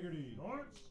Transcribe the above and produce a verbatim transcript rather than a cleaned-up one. Haggerty. Lawrence.